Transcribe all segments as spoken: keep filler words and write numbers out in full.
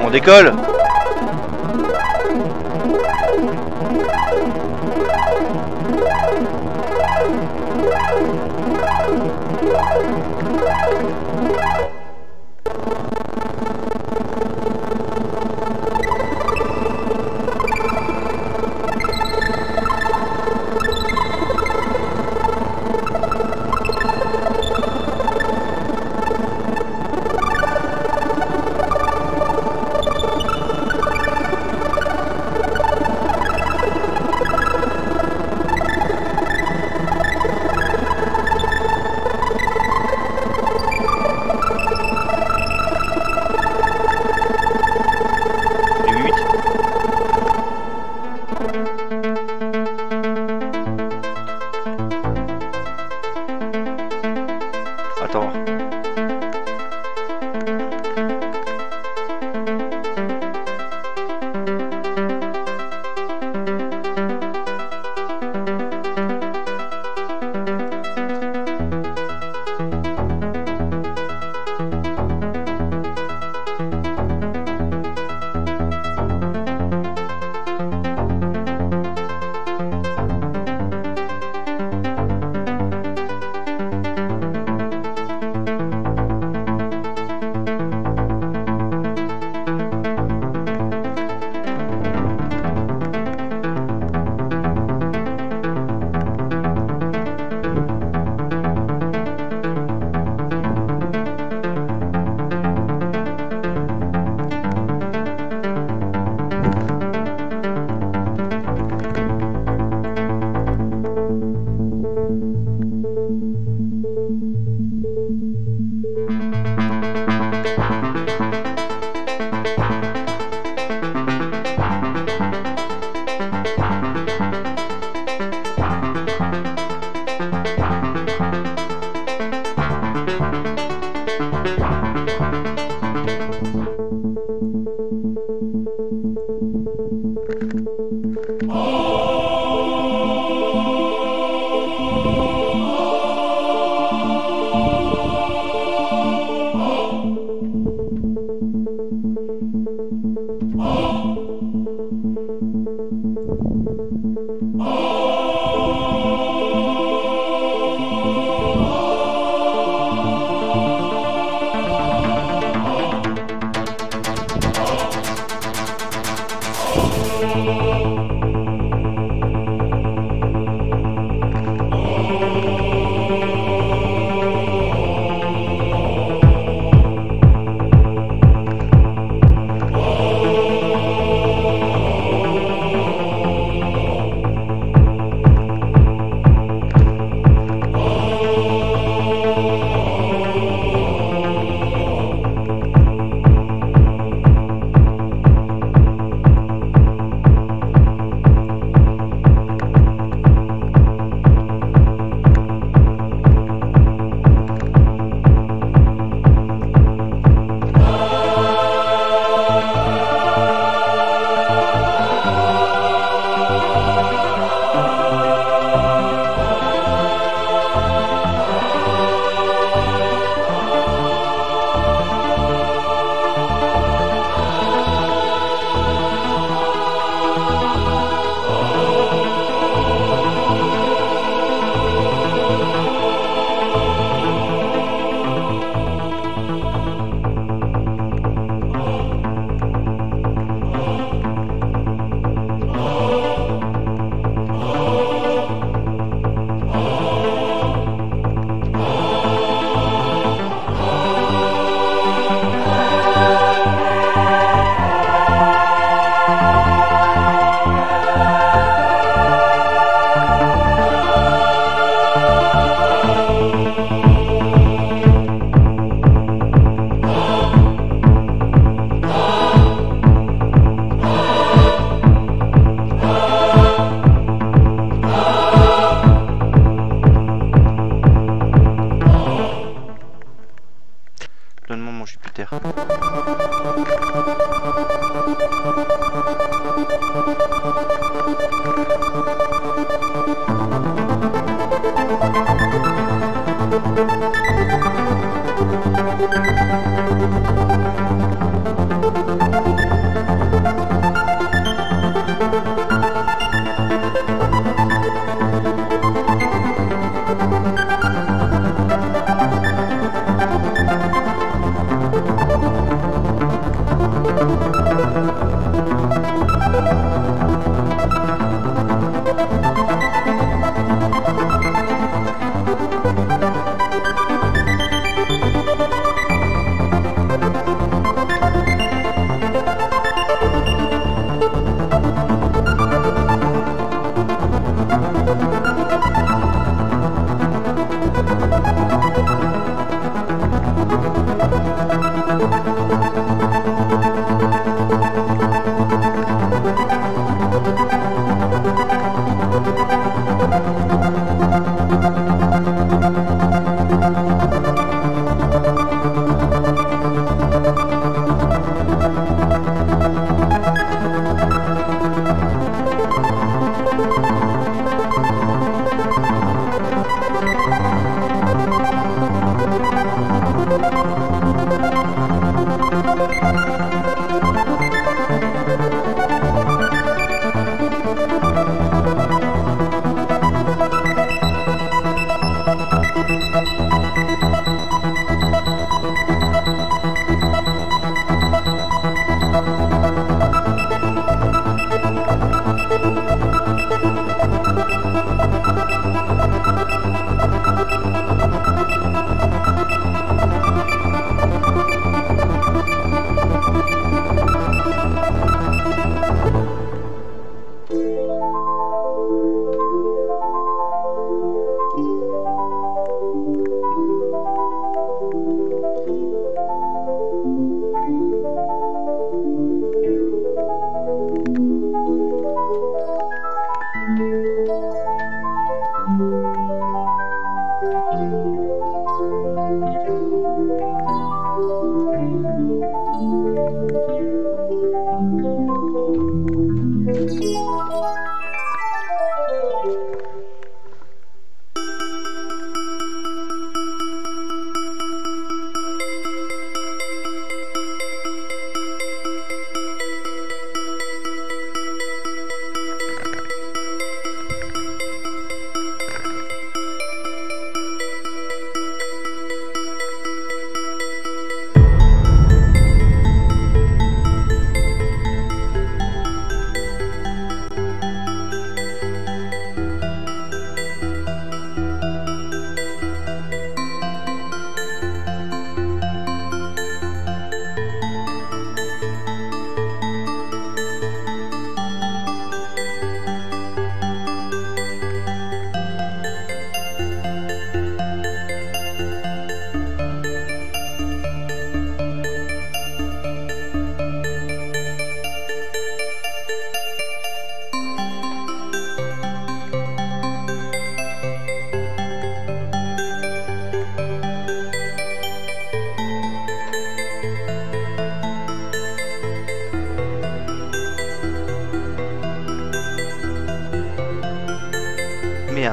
On décolle.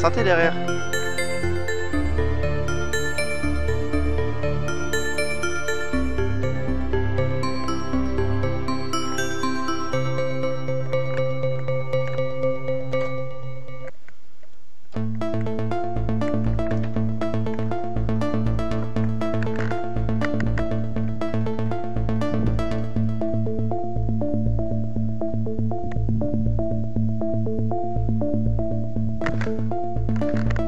Santé derrière. Thank you.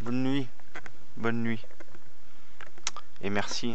Bonne nuit, bonne nuit, et merci.